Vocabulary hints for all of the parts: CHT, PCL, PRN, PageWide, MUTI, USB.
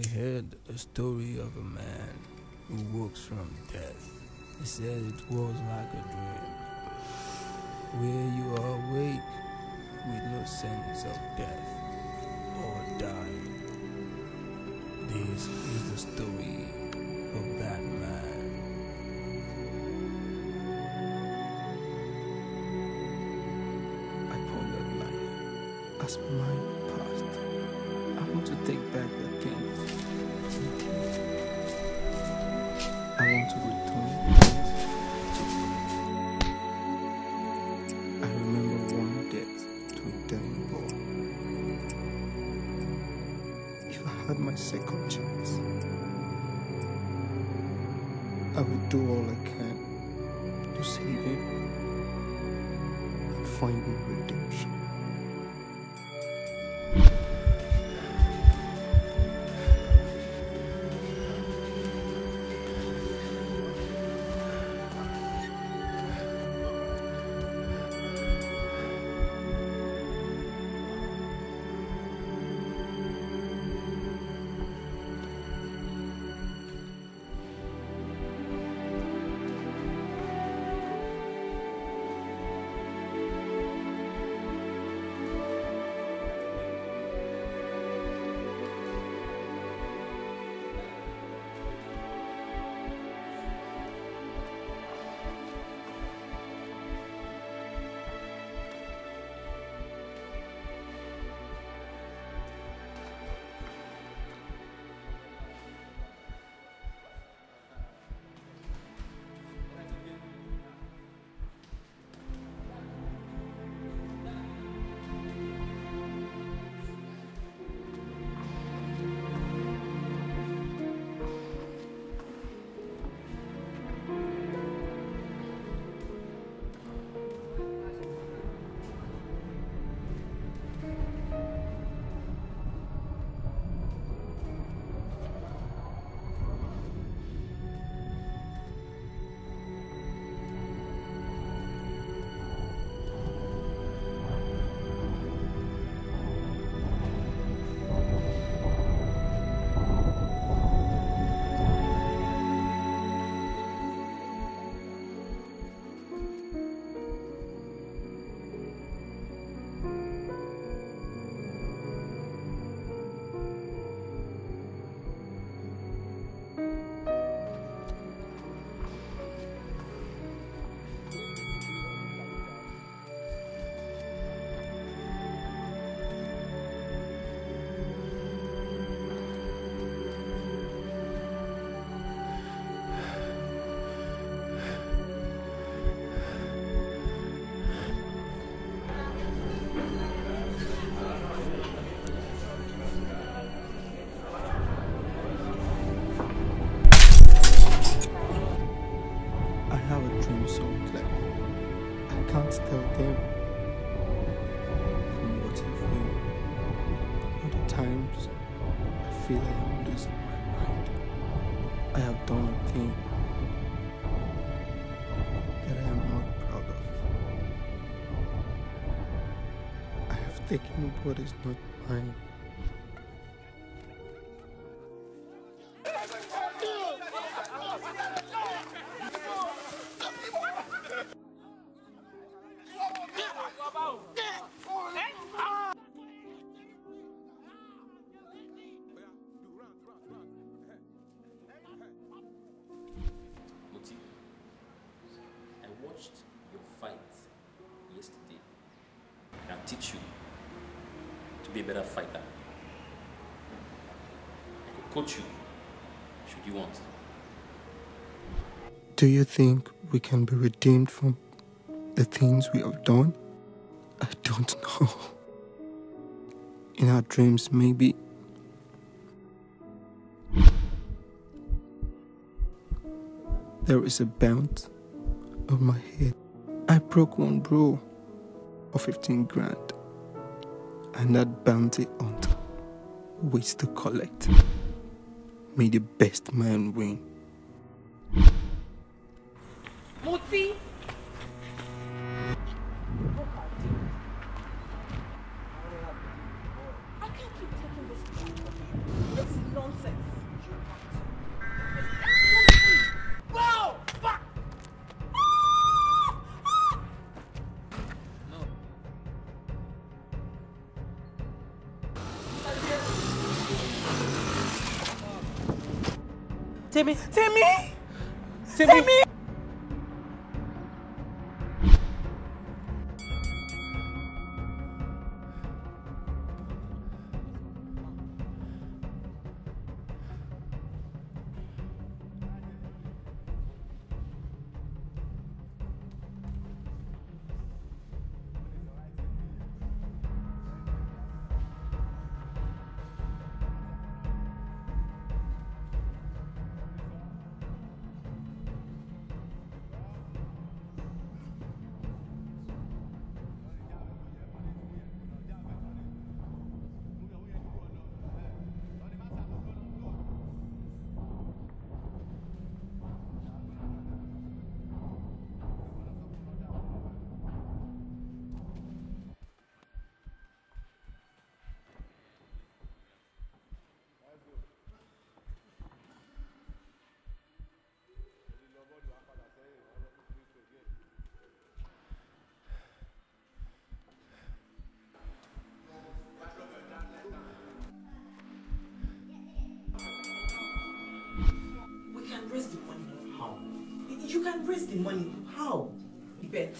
I heard a story of a man who walks from death. He said it was like a dream, where you are awake with no sense of death or dying. This is the story of that man. I pondered life as mine passed. I want to take back the things. I want to return. My second chance, I will do all I can to save him and find him redemption. I feel I am losing my mind. I have done a thing that I am not proud of. I have taken what is not mine. Your fight yesterday, and I'll teach you to be a better fighter. I could coach you should you want. Do you think we can be redeemed from the things we have done? I don't know. In our dreams, maybe. There is a bounce on my head. I broke one bro for 15 grand, and that bounty hunter waits to collect. May the best man win. MUTI! I can't keep taking this. This is nonsense. Timmy. Timmy. Timmy. Timmy. You can raise the money. How? You bet.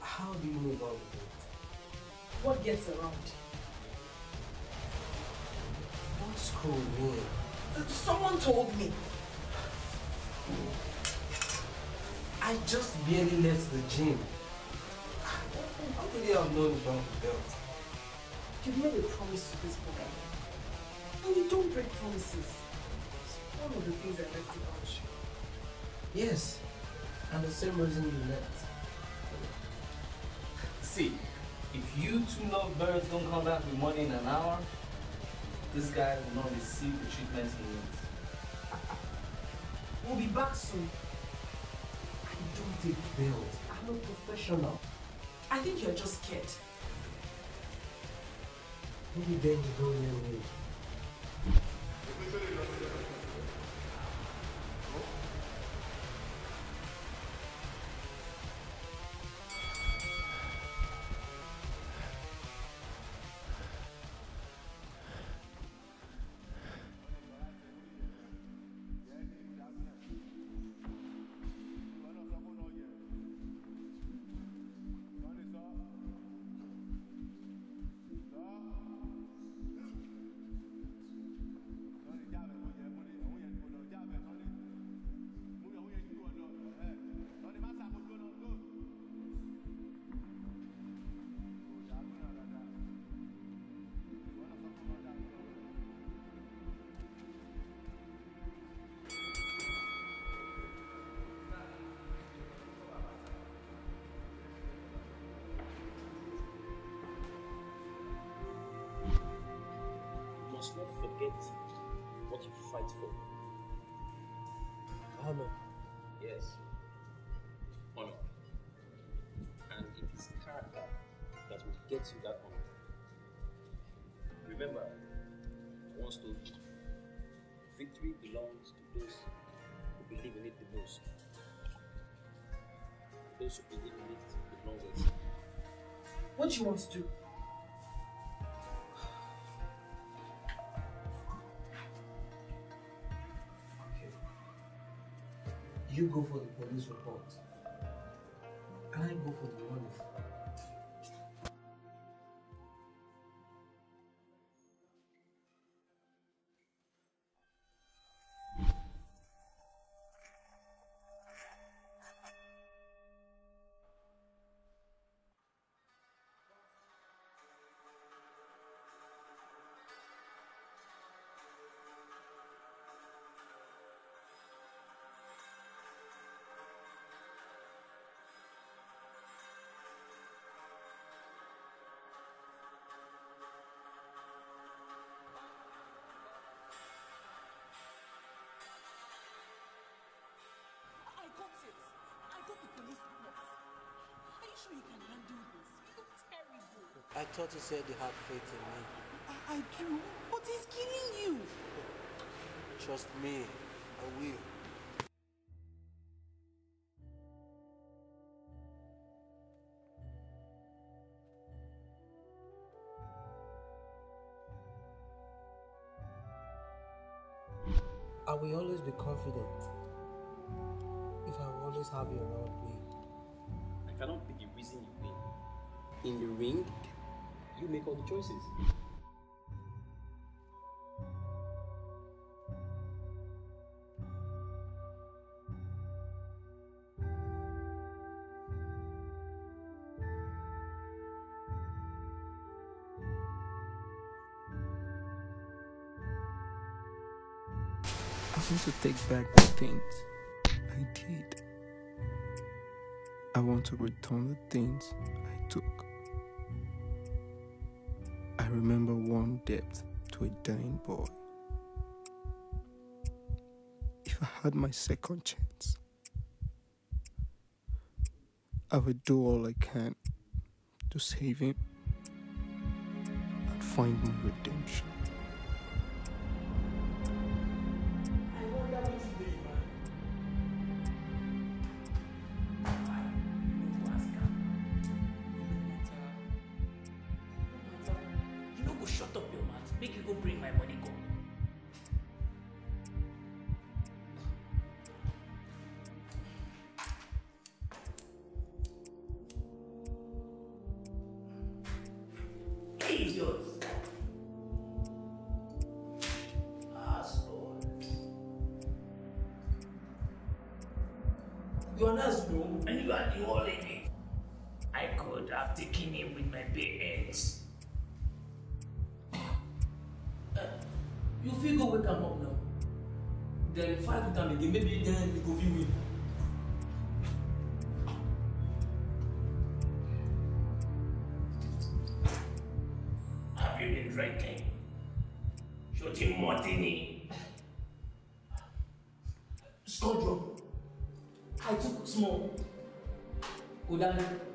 How do you know about it? What gets around? What's going on? Someone told me. I just barely left the gym. How could they have known about the belt? You've made a promise to this boy. And you don't break promises. One of the things I left about you. Yes, and the same reason you left. See, if you two lovebirds don't come back with money in an hour, this guy will not receive the treatment he needs. We'll be back soon. I don't take bills. I'm a professional. I think you're just scared. Maybe then you go your way. Not forget what you fight for. Honor. Yes. Honor. And it is character that will get you that honor. Remember, I once told you, victory belongs to those who believe in it the most. Those who believe in it the longest. What do you want to do? You go for the police report. I go for the money. You can handle this. You look terrible. I thought you said you had faith in me. I do, but he's killing you. Trust me, I will. I will always be confident if I will always have your own way. I cannot be the reason you win. In the ring, you make all the choices. I want to take back the things I did. I want to return the things I took. I remember one debt to a dying boy. If I had my second chance, I would do all I can to save him and find my redemption. Shut up your mouth, make you go bring my money go. Hey, it's yours. Asshole. You're an asshole and you are the hole in it. I could have taken him with my bare hands. You feel go wake them up now. Then fight with them again. Maybe then you go feel win. Have you been drinking? Shooting martini. Scoundrel. I took small. Udani.